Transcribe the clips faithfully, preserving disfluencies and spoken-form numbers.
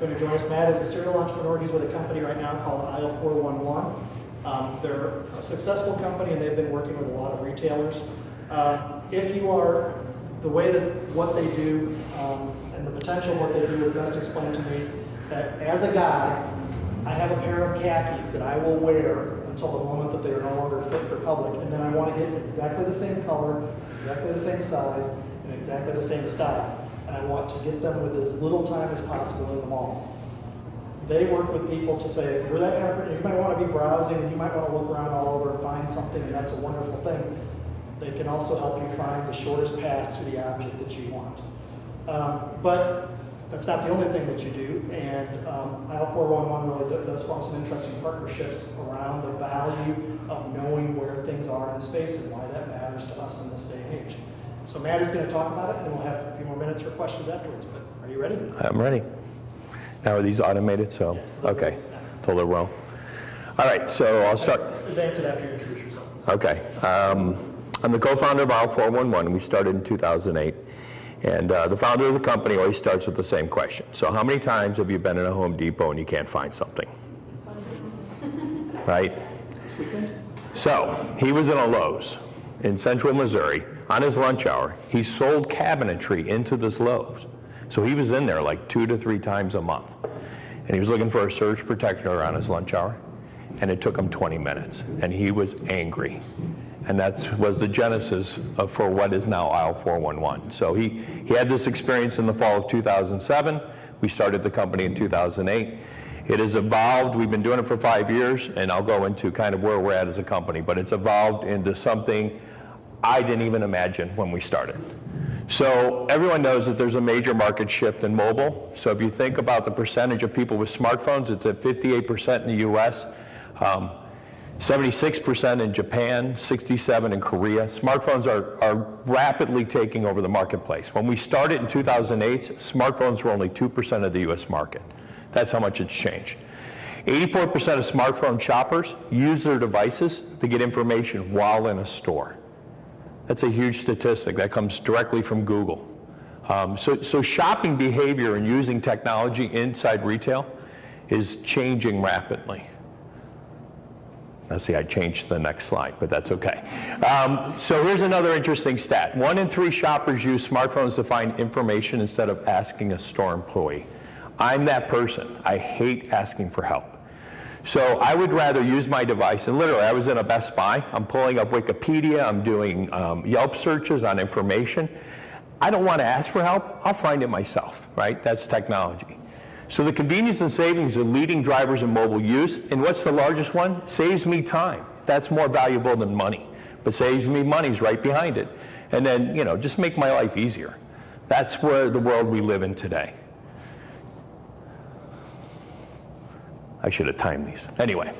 going to join us. Matt is a serial entrepreneur. He's with a company right now called Aisle four one one. Um, they're a successful company, and they've been working with a lot of retailers. Uh, if you are, the way that what they do um, and the potential of what they do is best explained to me that as a guy, I have a pair of khakis that I will wear until the moment that they are no longer fit for public, and then I want to get exactly the same color, exactly the same size, and exactly the same style, and I want to get them with as little time as possible in the mall. They work with people to say, if you're that kind of person, you might want to be browsing, you might want to look around all over and find something, and that's a wonderful thing. They can also help you find the shortest path to the object that you want. Um, but that's not the only thing that you do, and um, Aisle four one one really does form some interesting partnerships around the value of knowing where things are in space and why that matters to us in this day and age. So Matt is going to talk about it, and we'll have a few more minutes for questions afterwards, but are you ready? I'm ready. Now, are these automated? So, yes, okay, totally wrong. All right, so I'll start. Advance it after you introduce yourself. Okay, um, I'm the co-founder of Aisle four one one. We started in two thousand eight, and uh, the founder of the company always starts with the same question. So, how many times have you been in a Home Depot and you can't find something? Right? This weekend. So, he was in a Lowe's in central Missouri on his lunch hour. He sold cabinetry into this Lowe's. So he was in there like two to three times a month. And he was looking for a surge protector on his lunch hour. And it took him twenty minutes. And he was angry. And that was the genesis of, for what is now Aisle four one one. So he, he had this experience in the fall of two thousand seven. We started the company in two thousand eight. It has evolved. We've been doing it for five years. And I'll go into kind of where we're at as a company. But it's evolved into something I didn't even imagine when we started. So everyone knows that there's a major market shift in mobile. So if you think about the percentage of people with smartphones, it's at fifty-eight percent in the U S, um, seventy-six percent in Japan, sixty-seven percent in Korea. Smartphones are, are rapidly taking over the marketplace. When we started in two thousand eight, smartphones were only two percent of the U S market. That's how much it's changed. eighty-four percent of smartphone shoppers use their devices to get information while in a store. That's a huge statistic. That comes directly from Google. Um, so, so shopping behavior and using technology inside retail is changing rapidly. Now see, I changed the next slide, but that's okay. Um, so here's another interesting stat. One in three shoppers use smartphones to find information instead of asking a store employee. I'm that person. I hate asking for help. So I would rather use my device, and literally I was in a Best Buy, I'm pulling up Wikipedia, I'm doing um, Yelp searches on information. I don't want to ask for help, I'll find it myself, right? That's technology. So the convenience and savings are leading drivers in mobile use, and what's the largest one? Saves me time. That's more valuable than money, but saves me money's right behind it. And then, you know, just make my life easier. That's where the world we live in today. I should have timed these. Anyway,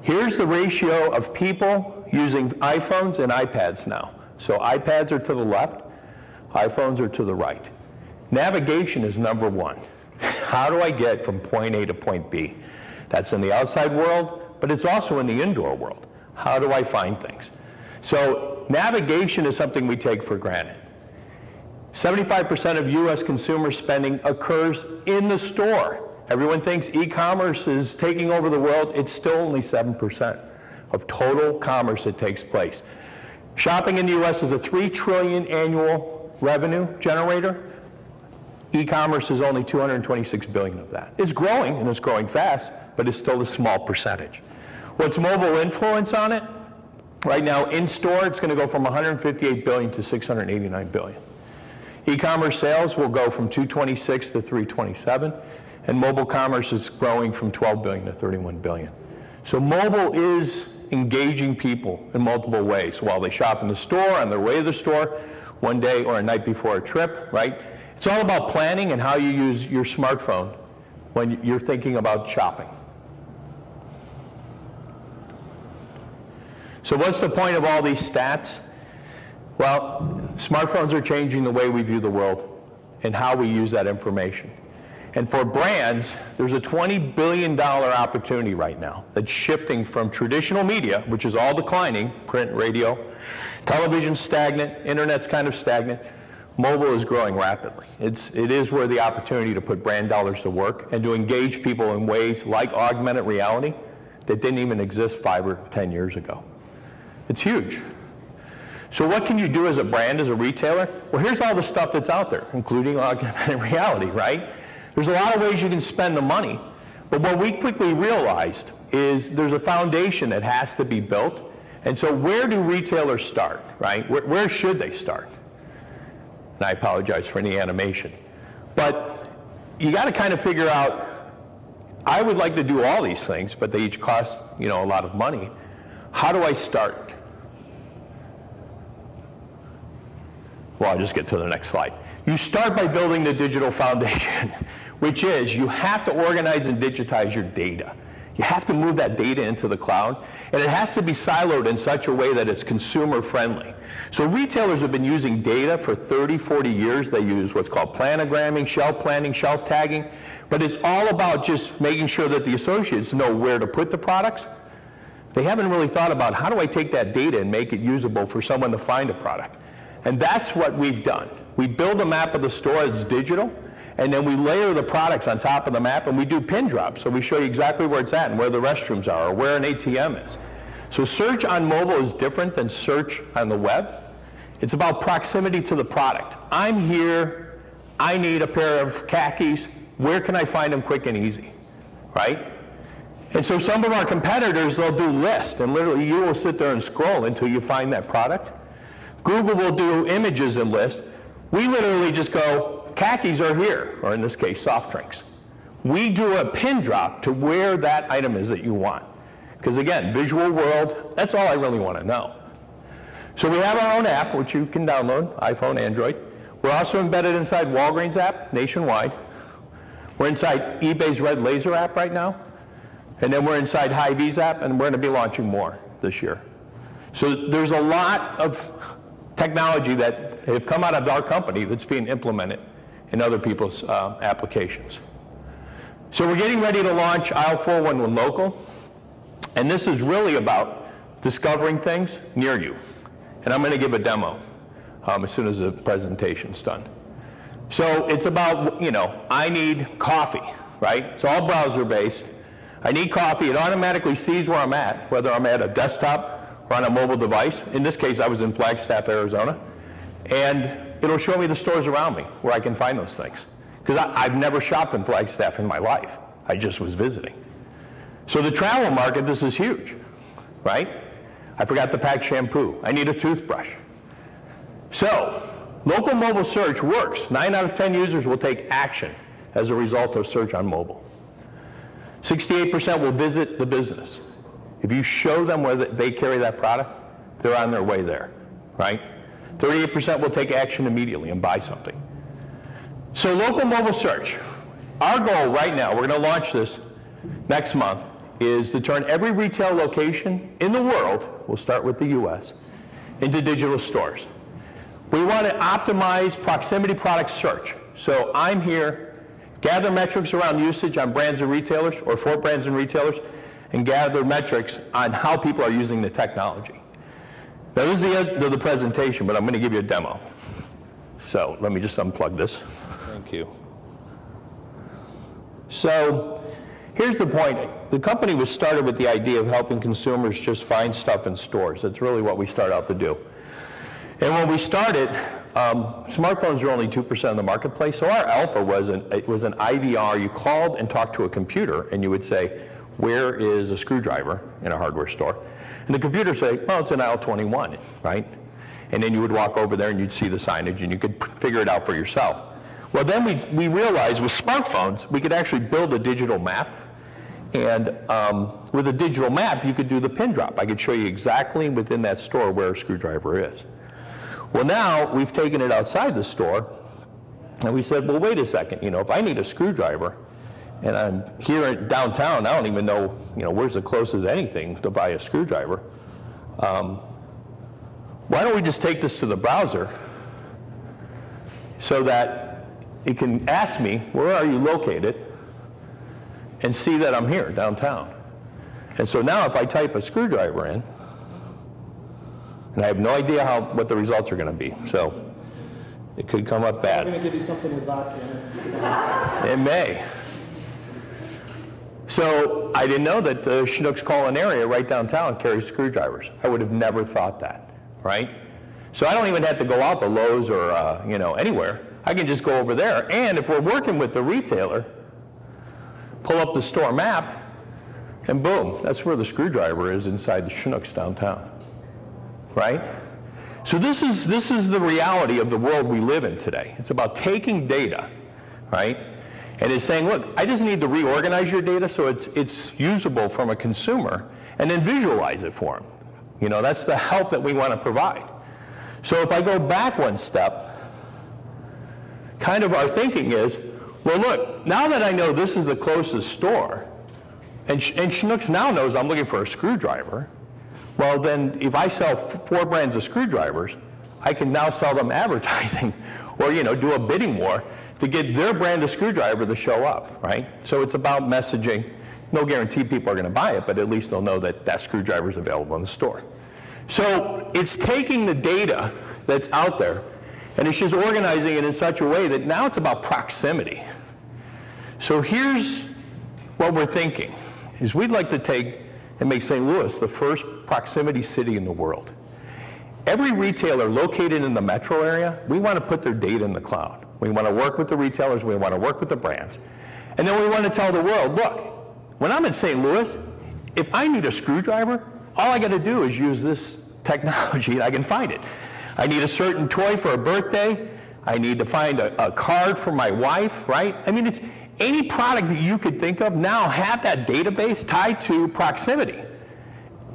here's the ratio of people using iPhones and iPads now. So iPads are to the left, iPhones are to the right. Navigation is number one. How do I get from point A to point B? That's in the outside world, but it's also in the indoor world. How do I find things? So navigation is something we take for granted. seventy-five percent of U S consumer spending occurs in the store. Everyone thinks e-commerce is taking over the world. It's still only seven percent of total commerce that takes place. Shopping in the U S is a three trillion dollars annual revenue generator. E-commerce is only two hundred twenty-six billion dollars of that. It's growing, and it's growing fast, but it's still a small percentage. What's mobile influence on it? Right now, in-store, it's going to go from one hundred fifty-eight billion dollars to six hundred eighty-nine billion dollars. E-commerce sales will go from two hundred twenty-six billion dollars to three hundred twenty-seven billion dollars. And mobile commerce is growing from twelve billion dollars to thirty-one billion dollars. So mobile is engaging people in multiple ways. While they shop in the store, on their way to the store, one day or a night before a trip, right? It's all about planning and how you use your smartphone when you're thinking about shopping. So what's the point of all these stats? Well, smartphones are changing the way we view the world and how we use that information. And for brands, there's a twenty billion dollars opportunity right now that's shifting from traditional media, which is all declining, print, radio, television stagnant, internet's kind of stagnant. mobile is growing rapidly. It's, it is where the opportunity to put brand dollars to work and to engage people in ways like augmented reality that didn't even exist five or ten years ago. It's huge. So what can you do as a brand, as a retailer? Well, here's all the stuff that's out there, including augmented reality, right? There's a lot of ways you can spend the money, but what we quickly realized is there's a foundation that has to be built. And so where do retailers start, right? Where, where should they start? And I apologize for any animation. But you got to kind of figure out, I would like to do all these things, but they each cost, you know, a lot of money. How do I start? Well, I'll just get to the next slide. You start by building the digital foundation, which is you have to organize and digitize your data. You have to move that data into the cloud, and it has to be siloed in such a way that it's consumer friendly. So retailers have been using data for thirty, forty years. They use what's called planogramming, shelf planning, shelf tagging, but it's all about just making sure that the associates know where to put the products. They haven't really thought about how do I take that data and make it usable for someone to find a product. And that's what we've done. We build a map of the store, it's digital, and then we layer the products on top of the map, and we do pin drops. So we show you exactly where it's at and where the restrooms are or where an A T M is. So search on mobile is different than search on the web. It's about proximity to the product. I'm here, I need a pair of khakis, where can I find them quick and easy, right? And so some of our competitors, they'll do lists, and literally you will sit there and scroll until you find that product. Google will do images and lists. We literally just go, khakis are here, or in this case, soft drinks. We do a pin drop to where that item is that you want. Because again, visual world, that's all I really want to know. So we have our own app, which you can download, iPhone, Android. We're also embedded inside Walgreens app, nationwide. We're inside eBay's Red Laser app right now. And then we're inside Hy-Vee's app, and we're going to be launching more this year. So there's a lot of technology that have come out of our company that's being implemented in other people's uh, applications. So we're getting ready to launch Aisle four eleven Local, and this is really about discovering things near you. And I'm going to give a demo um, as soon as the presentation's done. So it's about, you know, I need coffee, right? It's all browser-based. I need coffee. It automatically sees where I'm at, whether I'm at a desktop, on a mobile device. In this case, I was in Flagstaff, Arizona. And it'll show me the stores around me where I can find those things. Because I've never shopped in Flagstaff in my life. I just was visiting. So the travel market, this is huge, right? I forgot to pack shampoo. I need a toothbrush. So local mobile search works. nine out of ten users will take action as a result of search on mobile. sixty-eight percent will visit the business. If you show them where they carry that product, they're on their way there, right? thirty-eight percent will take action immediately and buy something. So local mobile search. Our goal right now, we're going to launch this next month, is to turn every retail location in the world, we'll start with the U S, into digital stores. We want to optimize proximity product search. So I'm here, gather metrics around usage on brands and retailers, or for brands and retailers, and gather metrics on how people are using the technology. Now, this is the end of the presentation, but I'm going to give you a demo. So let me just unplug this. Thank you. So here's the point. The company was started with the idea of helping consumers just find stuff in stores. That's really what we start out to do. And when we started, um, smartphones were only two percent of the marketplace. So our alpha was an, it was an I V R. You called and talked to a computer, and you would say, where is a screwdriver in a hardware store? And the computer say, well, it's in aisle twenty-one, right? And then you would walk over there and you'd see the signage and you could figure it out for yourself. Well, then we, we realized with smartphones, we could actually build a digital map. And um, with a digital map, you could do the pin drop. I could show you exactly within that store where a screwdriver is. Well, now we've taken it outside the store and we said, well, wait a second, you know, if I need a screwdriver, and I'm here downtown, I don't even know, you know, where's the closest anything to buy a screwdriver. Um, why don't we just take this to the browser so that it can ask me, where are you located, and see that I'm here downtown. And so now if I type a screwdriver in, and I have no idea how, what the results are going to be. So It could come up bad. I'm going to give you something with vodka. It may. So I didn't know that the Schnucks Colon area right downtown carries screwdrivers. I would have never thought that, right? So I don't even have to go out to Lowe's or uh, you know, anywhere. I can just go over there. And if we're working with the retailer, pull up the store map, and boom, that's where the screwdriver is inside the Schnucks downtown, right? So this is, this is the reality of the world we live in today. It's about taking data, right? And it's saying, look, I just need to reorganize your data so it's, it's usable from a consumer, and then visualize it for them. You know, that's the help that we want to provide. So if I go back one step, kind of our thinking is, well, look, now that I know this is the closest store, and, and Schnucks now knows I'm looking for a screwdriver, well, then if I sell four brands of screwdrivers, I can now sell them advertising or, you know, do a bidding war to get their brand of screwdriver to show up, right? So it's about messaging. No guarantee people are going to buy it, but at least they'll know that that screwdriver is available in the store. So it's taking the data that's out there, and it's just organizing it in such a way that now it's about proximity. So here's what we're thinking, is we'd like to take and make Saint Louis the first proximity city in the world. Every retailer located in the metro area, we want to put their data in the cloud. We want to work with the retailers, we want to work with the brands. And then we want to tell the world, look, when I'm in Saint Louis, if I need a screwdriver, all I got to do is use this technology and I can find it. I need a certain toy for a birthday, I need to find a, a card for my wife, right? I mean, it's any product that you could think of now have that database tied to proximity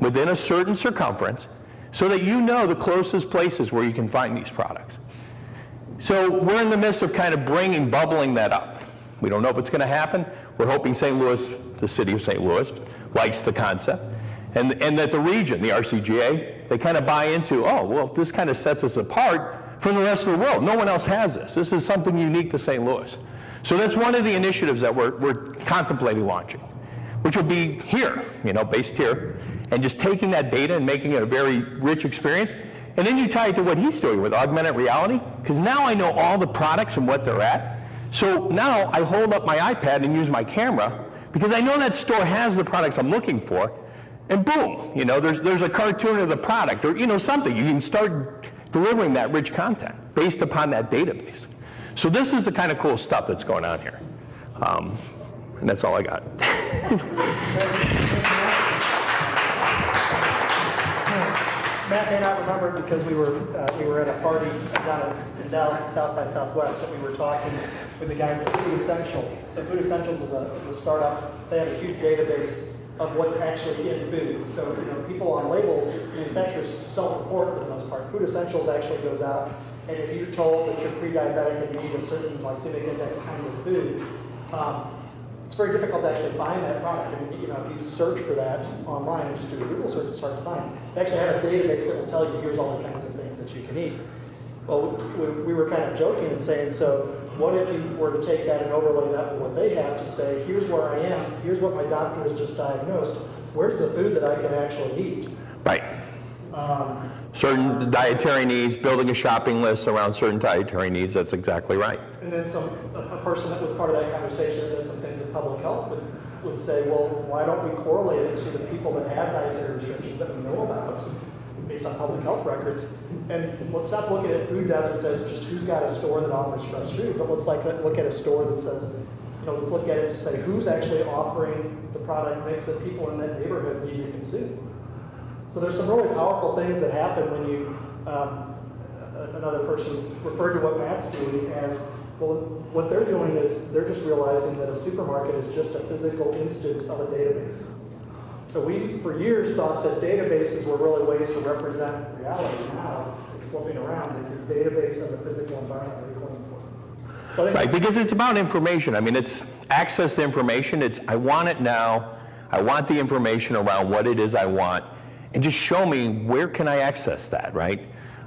within a certain circumference, so that you know the closest places where you can find these products. So we're in the midst of kind of bringing, bubbling that up. We don't know if it's going to happen. We're hoping Saint Louis, the city of Saint Louis, likes the concept, and, and that the region, the R C G A, they kind of buy into, oh, well, this kind of sets us apart from the rest of the world. No one else has this. This is something unique to Saint Louis. So that's one of the initiatives that we're, we're contemplating launching, which will be here, you know, based here, and just taking that data and making it a very rich experience. And then you tie it to what he's doing with augmented reality, because now I know all the products and what they're at. So now I hold up my iPad and use my camera, because I know that store has the products I'm looking for, and boom, you know, there's, there's a cartoon of the product, or, you know, something. You can start delivering that rich content based upon that database. So this is the kind of cool stuff that's going on here. Um, and that's all I got. Matt may not remember, because we were uh, we were at a party down in Dallas at South by Southwest, and we were talking with the guys at Food Essentials. So Food Essentials is a, is a startup. They have a huge database of what's actually in food. So, you know, people on labels, manufacturers self-report for the most part. Food Essentials actually goes out, and if you're told that you're pre-diabetic and you need a certain glycemic index kind of food, um, it's very difficult to actually find that product. And, you know, if you search for that online and just do a Google search, it's hard to find. They actually have a database that will tell you, here's all the kinds of things that you can eat. Well, we, we were kind of joking and saying, so what if you were to take that and overlay that with what they have to say, here's where I am, here's what my doctor has just diagnosed, where's the food that I can actually eat? Right. Um, certain dietary needs, building a shopping list around certain dietary needs, that's exactly right. And then some, a person that was part of that conversation does something that public health would, would say, well, why don't we correlate it to the people that have dietary restrictions that we know about based on public health records? And let's not look at food deserts as just who's got a store that offers fresh food, but let's like look at a store that says, you know, let's look at it to say who's actually offering the product mix that people in that neighborhood need to consume. So there's some really powerful things that happen when you, um, another person referred to what Matt's doing as, well, what they're doing is they're just realizing that a supermarket is just a physical instance of a database. So we, for years, thought that databases were really ways to represent reality. Now it's flipping around, and the database of the physical environment is really important. So right, because it's about information. I mean, it's access to information. It's, I want it now. I want the information around what it is I want. And just show me, where can I access that, right?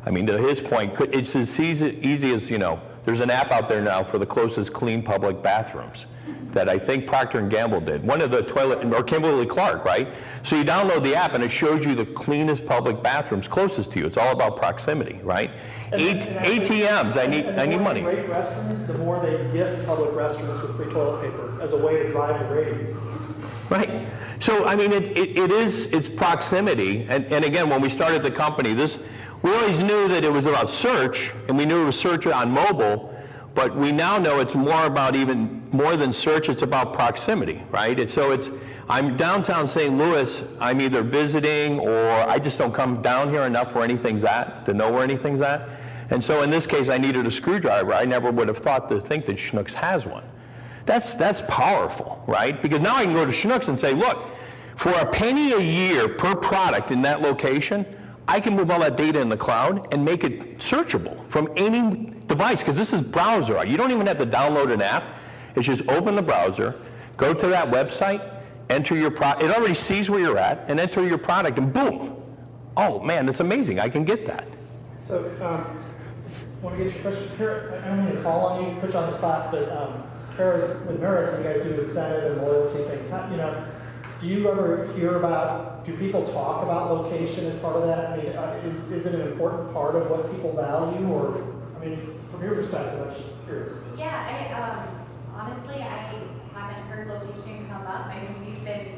I mean, to his point, it's as easy, easy as, you know, there's an app out there now for the closest clean public bathrooms. that I think Procter and Gamble did. One of the toilet, or Kimberly Clark, right? So you download the app and it shows you the cleanest public bathrooms closest to you. It's all about proximity, right? And, and A T Ms, I need, I need money. The more they rate restrooms, the more they gift public restrooms with free toilet paper as a way to drive the ratings. Right. So, I mean, it, it, it is, it's proximity. And, and again, when we started the company, this, we always knew that it was about search, and we knew it was search on mobile, but we now know it's more about even more than search, it's about proximity, right? And so it's, I'm downtown Saint Louis, I'm either visiting or I just don't come down here enough where anything's at, to know where anything's at. And so in this case, I needed a screwdriver. I never would have thought to think that Schnucks has one. That's, that's powerful, right? Because now I can go to Schnucks and say, look, for a penny a year per product in that location, I can move all that data in the cloud and make it searchable from any device, because this is browser. You don't even have to download an app. It's just open the browser, go to that website, enter your product. It already sees where you're at, and enter your product, and boom. Oh, man, that's amazing. I can get that. So um, want to get your question here? I'm going to call on you, put you on the spot, but um, Kara's with Merits, you guys do incentive and loyalty things. How, you know, do you ever hear about, do people talk about location as part of that? I mean, is, is it an important part of what people value? Or, I mean, from your perspective, I'm just curious. Yeah, I, um, honestly, I haven't heard location come up. I mean, we've been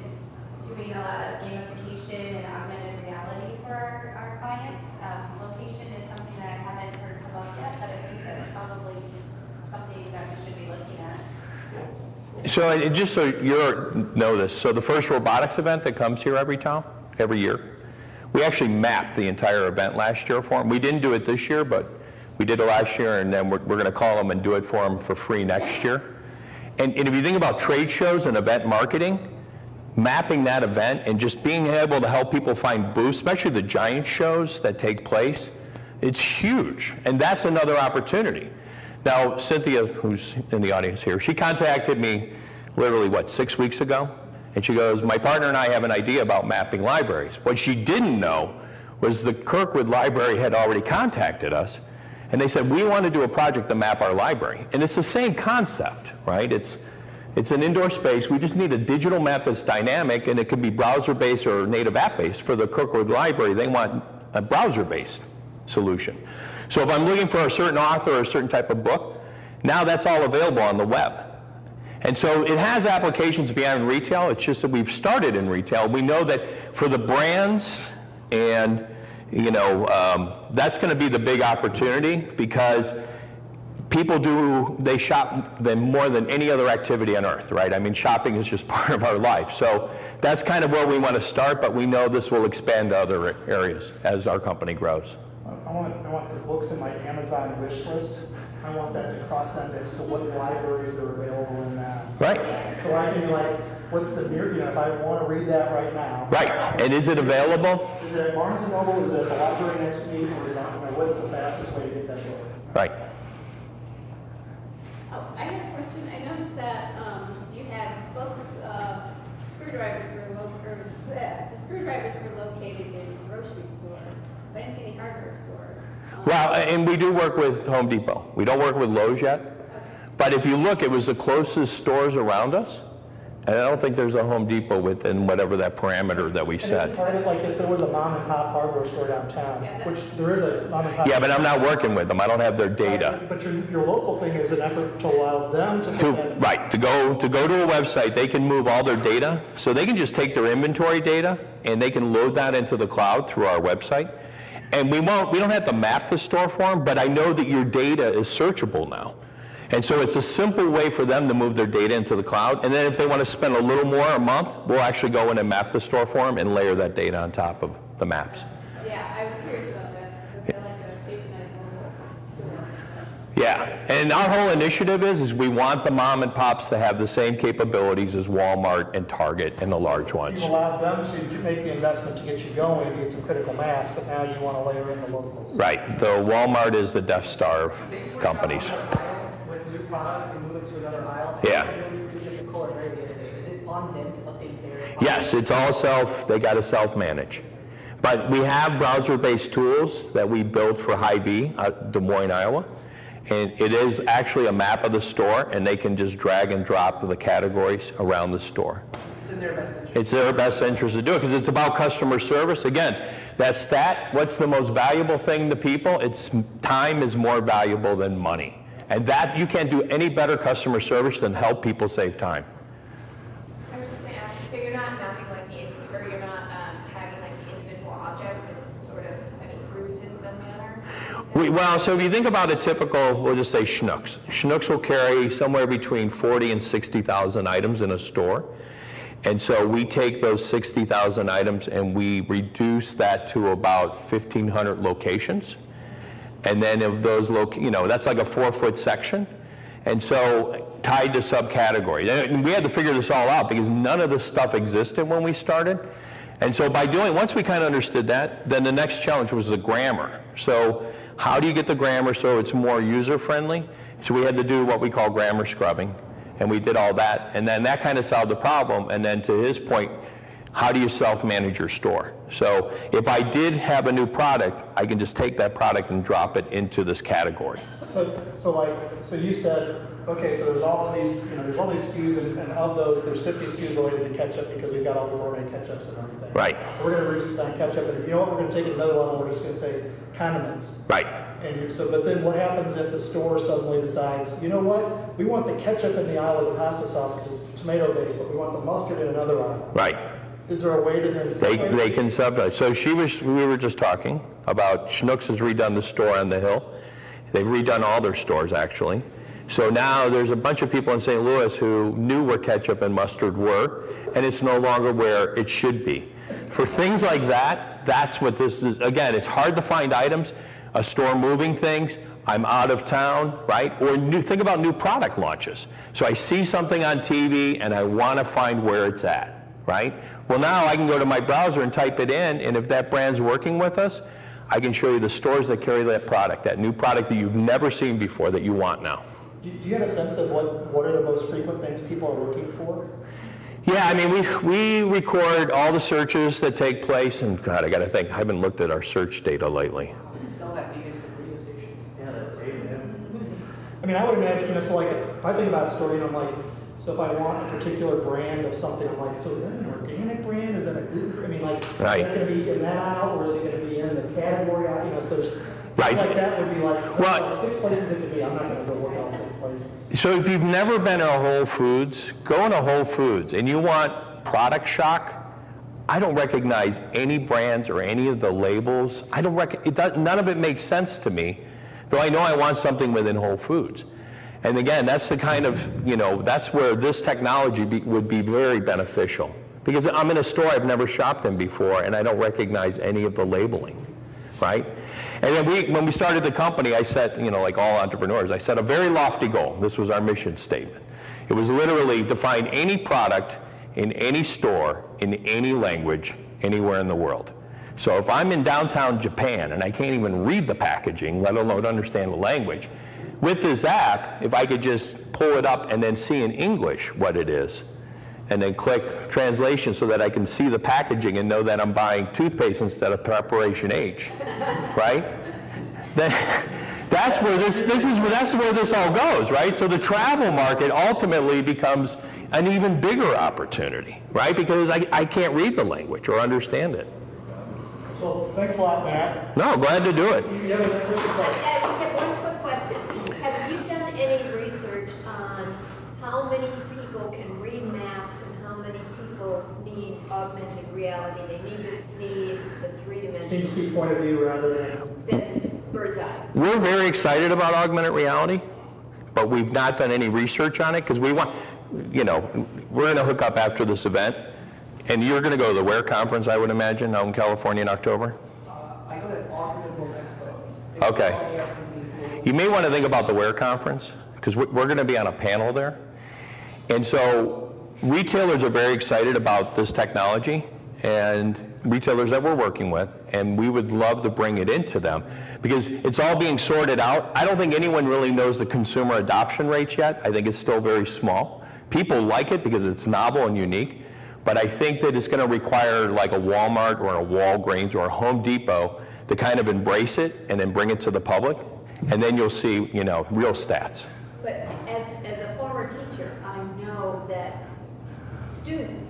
doing a lot of gamification and augmented reality for our, our clients. Um, location is something that I haven't heard come up yet, but I think that's probably something that we should be looking at. So just so you know this, so the first robotics event that comes here every time, every year, we actually mapped the entire event last year for them. We didn't do it this year, but we did it last year, and then we're, we're going to call them and do it for them for free next year. And, and if you think about trade shows and event marketing, mapping that event and just being able to help people find booths, especially the giant shows that take place, it's huge, and that's another opportunity. Now, Cynthia, who's in the audience here, she contacted me literally, what, six weeks ago? And she goes, my partner and I have an idea about mapping libraries. What she didn't know was the Kirkwood Library had already contacted us, and they said, we want to do a project to map our library. And it's the same concept, right? It's, it's an indoor space. We just need a digital map that's dynamic, and it can be browser-based or native app-based. For the Kirkwood Library, they want a browser-based solution. So if I'm looking for a certain author or a certain type of book, now that's all available on the web. And so it has applications beyond retail. It's just that we've started in retail. We know that for the brands, and you know, um, that's going to be the big opportunity, because people do, they shop them more than any other activity on earth, right? I mean, shopping is just part of our life. So that's kind of where we want to start, but we know this will expand to other areas as our company grows. I want, I want the books in my Amazon wish list. I want that to cross-index to what libraries are available in that. So, right. So I can be like, what's the near, you know, if I want to read that right now. Right. And is it available? Is it at Barnes and Noble? Is it at the library next to me? Or is it on my what's the fastest way to get that book? Right. Oh, I have a question. I noticed that um, you had both uh, screwdrivers were located. Uh, the screwdrivers were located in grocery stores. I didn't see any hardware stores. Um, well, and we do work with Home Depot. We don't work with Lowe's yet. Okay. But if you look, it was the closest stores around us. And I don't think there's a Home Depot within whatever that parameter that we and set. Part of, like if there was a mom and pop hardware store downtown, yeah, which there is a mom and pop. Yeah, but I'm not working with them. I don't have their data. Right, but your, your local thing is an effort to allow them to, to that. Right, to go, to go to a website, they can move all their data. So they can just take their inventory data and they can load that into the cloud through our website. And we won't, we don't have to map the store for them, but I know that your data is searchable now. And so it's a simple way for them to move their data into the cloud. And then if they want to spend a little more a month, we'll actually go in and map the store for them and layer that data on top of the maps. Yeah, I was curious about that, because I like to patronize the local stores. Yeah, and our whole initiative is, is we want the mom and pops to have the same capabilities as Walmart and Target and the large ones. So you allowed them to make the investment to get you going and get some critical mass, but now you want to layer in the locals. Right, the Walmart is the Death Star of companies. Yeah. Yes, it's all self, they got to self-manage. But we have browser-based tools that we built for Hy-Vee, Des Moines, Iowa. And it is actually a map of the store, and they can just drag and drop the categories around the store. It's in their best interest. It's their best interest to do it, because it's about customer service. Again, that stat, what's the most valuable thing to people? It's time is more valuable than money. And that, you can't do any better customer service than help people save time. I was just going to ask, so you're not mapping like the, or you're not um, tagging like the individual objects, it's sort of grouped in some manner? We, well, so if you think about a typical, we'll just say Schnucks. Schnucks will carry somewhere between forty and sixty thousand items in a store. And so we take those sixty thousand items and we reduce that to about fifteen hundred locations. And then if those, loc you know, that's like a four-foot section. And so tied to subcategories. And we had to figure this all out because none of this stuff existed when we started. And so by doing, once we kind of understood that, then the next challenge was the grammar. So how do you get the grammar so it's more user-friendly? So we had to do what we call grammar scrubbing. And we did all that. And then that kind of solved the problem. And then to his point, how do you self-manage your store? So if I did have a new product, I can just take that product and drop it into this category. So, so like, so you said, okay, so there's all of these, you know, there's all these S K Us, and, and of those, there's fifty S K Us related to ketchup because we've got all the gourmet ketchups and everything. Right. So we're going to reduce down ketchup, and you know what? We're going to take it another level. We're just going to say condiments. Right. And so, but then what happens if the store suddenly decides, you know what? We want the ketchup in the aisle of the pasta sauce because it's tomato based, but we want the mustard in another aisle. Right. Is there a way to then they, they can subdivide. So she was, we were just talking about Schnucks has redone the store on the hill. They've redone all their stores, actually. So now there's a bunch of people in Saint Louis who knew where ketchup and mustard were, and it's no longer where it should be. For things like that, that's what this is. Again, it's hard to find items, a store moving things, I'm out of town, right? Or new, think about new product launches. So I see something on T V, and I want to find where it's at. Right? Well, now I can go to my browser and type it in, and if that brand's working with us, I can show you the stores that carry that product, that new product that you've never seen before that you want now. Do you have a sense of what, what are the most frequent things people are looking for? Yeah, I mean, we, we record all the searches that take place, and God, I got to think, I haven't looked at our search data lately. Yeah, that data. I mean, I would imagine, you know, so like, if I think about a story, and I'm like, so if I want a particular brand of something, I'm like, so is that an organic brand? Is that a gluten? I mean, like, right. Is it going to be in that aisle, or is it going to be in the category? You know, so there's right. Like that would be like, well, six places it could be. I'm not going to go work out six places. So if you've never been in a Whole Foods, go into Whole Foods, and you want product shock. I don't recognize any brands or any of the labels. I don't rec it does, none of it makes sense to me, though I know I want something within Whole Foods. And again, that's the kind of, you know, that's where this technology be, would be very beneficial. Because I'm in a store I've never shopped in before, and I don't recognize any of the labeling, right? And then we, when we started the company, I set, you know, like all entrepreneurs, I set a very lofty goal. This was our mission statement. It was literally to find any product in any store, in any language, anywhere in the world. So if I'm in downtown Japan, and I can't even read the packaging, let alone understand the language, with this app, if I could just pull it up and then see in English what it is, and then click translation so that I can see the packaging and know that I'm buying toothpaste instead of Preparation H, right? That, that's where this, this is, that's where this all goes, right? So the travel market ultimately becomes an even bigger opportunity, right? Because I, I can't read the language or understand it. Well, thanks a lot, Matt. No, glad to do it. You have a quick question. How many people can read maps, and how many people need augmented reality? They need to see the three-dimensional. Can you see point of view rather than bird's eye? We're very excited about augmented reality, but we've not done any research on it because we want, you know, we're going to hook up after this event, and you're going to go to the W A R E conference, I would imagine, out in California in October? Uh, I go to Augmented World Expo. Okay. You may want to think about the W A R E conference because we're going to be on a panel there. And so retailers are very excited about this technology, and retailers that we're working with, and we would love to bring it into them because it's all being sorted out. I don't think anyone really knows the consumer adoption rates yet. I think it's still very small. People like it because it's novel and unique, but I think that it's going to require like a Walmart or a Walgreens or a Home Depot to kind of embrace it and then bring it to the public. and then you'll see, you know, real stats. But as, as a former teacher, I know that students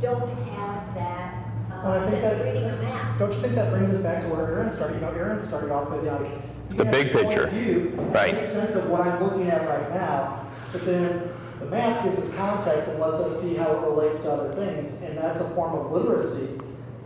don't have that um, well, I think that, reading a map. Don't you think that brings us back to where Aaron started? You know, Aaron started off with like, you the big picture, view, right? Make sense of what I'm looking at right now, but then the map gives us context and lets us see how it relates to other things, and that's a form of literacy.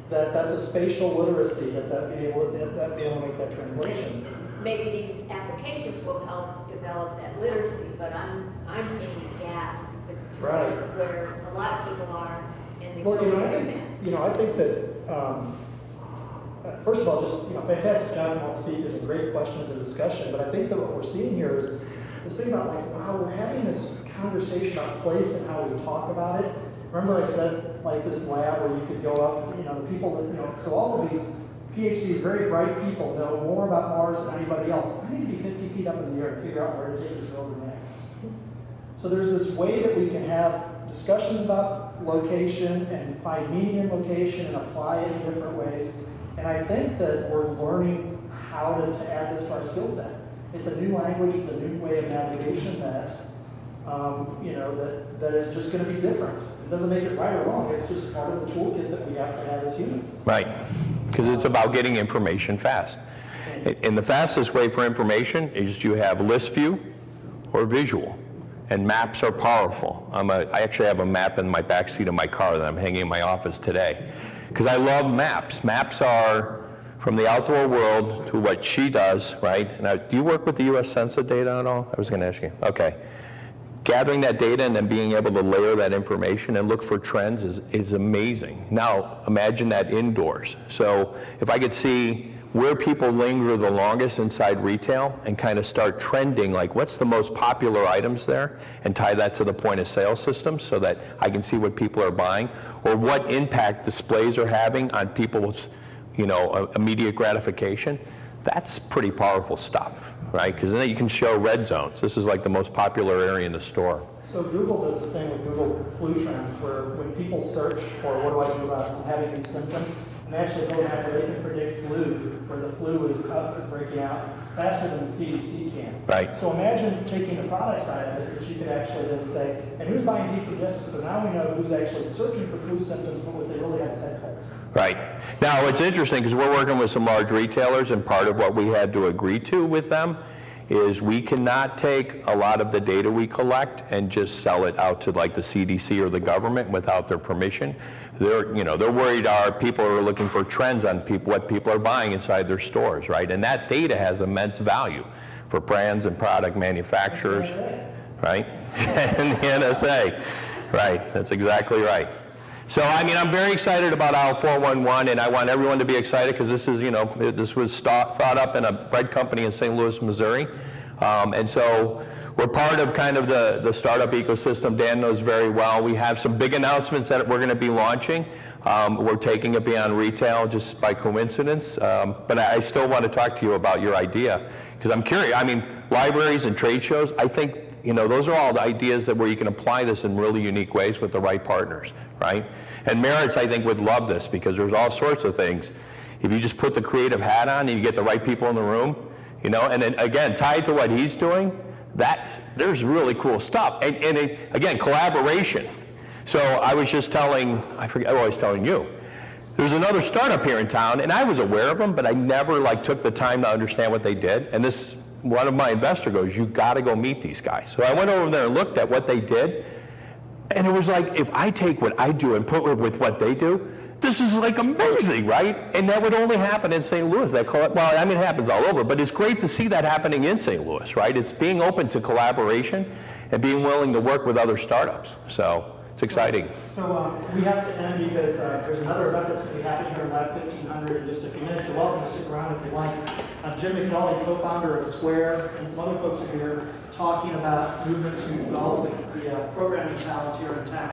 That that's a spatial literacy. That that be able that, that be able to make that translation. Maybe these applications will help develop that literacy, but I'm I'm seeing a gap between right. where a lot of people are in the well, you know, I think, you know, I think that um, first of all, just you know, fantastic job, all speakers and great questions and discussion. But I think that what we're seeing here is this thing about like how we're having this conversation about place and how we talk about it. Remember I said, like this lab where you could go up, you know, the people that, you know, so all of these PhDs, very bright people, know more about Mars than anybody else. I need to be fifty feet up in the air and figure out where to take this rover next. So there's this way that we can have discussions about location and find meaning in location and apply it in different ways. And I think that we're learning how to, to add this to our skill set. It's a new language, it's a new way of navigation that, um, you know, that, that is just going to be different. It doesn't make it right or wrong, it's just part of the toolkit that we have to have as humans. Right, because it's about getting information fast. And the fastest way for information is you have list view or visual. And maps are powerful. I'm a, I actually have a map in my backseat of my car that I'm hanging in my office today. Because I love maps. Maps are from the outdoor world to what she does, right? Now, do you work with the U S Census data at all? I was going to ask you. Okay. Gathering that data and then being able to layer that information and look for trends is, is amazing. Now, imagine that indoors. So if I could see where people linger the longest inside retail and kind of start trending, like what's the most popular items there, and tie that to the point of sale system so that I can see what people are buying, or what impact displays are having on people's, you know, immediate gratification. That's pretty powerful stuff, right? Because then you can show red zones. This is like the most popular area in the store. So Google does the same with Google Flu Trends, where when people search for what do I do about having these symptoms, and they actually go back they can predict flu, where the flu is up, is breaking out faster than the C D C can. Right. So imagine taking the product side of it, which you could actually then say, and who's buying deep digestion? So now we know who's actually searching for flu symptoms, but what they really have side effects. Right. Now, it's interesting because we're working with some large retailers, and part of what we had to agree to with them is we cannot take a lot of the data we collect and just sell it out to like the C D C or the government without their permission. They're, you know, they're worried our people are looking for trends on people, what people are buying inside their stores, right? And that data has immense value for brands and product manufacturers, right? And the N S A, right? That's exactly right. So, I mean, I'm very excited about Aisle four one one, and I want everyone to be excited because this is, you know, this was thought up in a bread company in Saint Louis, Missouri. Um, and so we're part of kind of the, the startup ecosystem Dan knows very well. We have some big announcements that we're going to be launching. Um, we're taking it beyond retail just by coincidence. Um, but I still want to talk to you about your idea because I'm curious. I mean, libraries and trade shows, I think, you know, those are all the ideas that where you can apply this in really unique ways with the right partners, right? And Merritt's, I think, would love this because there's all sorts of things. If you just put the creative hat on and you get the right people in the room, you know, and then again, tied to what he's doing, that, there's really cool stuff. And, and it, again, collaboration. So I was just telling, I forget, I was telling you, there's another startup here in town, and I was aware of them, but I never like took the time to understand what they did. And this, one of my investors goes, you got to go meet these guys. So I went over there and looked at what they did, and it was like, if I take what I do and put it with what they do, this is like amazing, right? And that would only happen in Saint Louis. That well, I mean, it happens all over, but it's great to see that happening in Saint Louis, right? It's being open to collaboration and being willing to work with other startups. So it's exciting. So, so um, we have to end because uh, there's another event that's going to be happening here in Lab fifteen hundred in just a few minutes. You're welcome to stick around if you want. I'm Jim McNally, co-founder of Square, and some other folks are here talking about movement to developing the uh, programming talent here in town.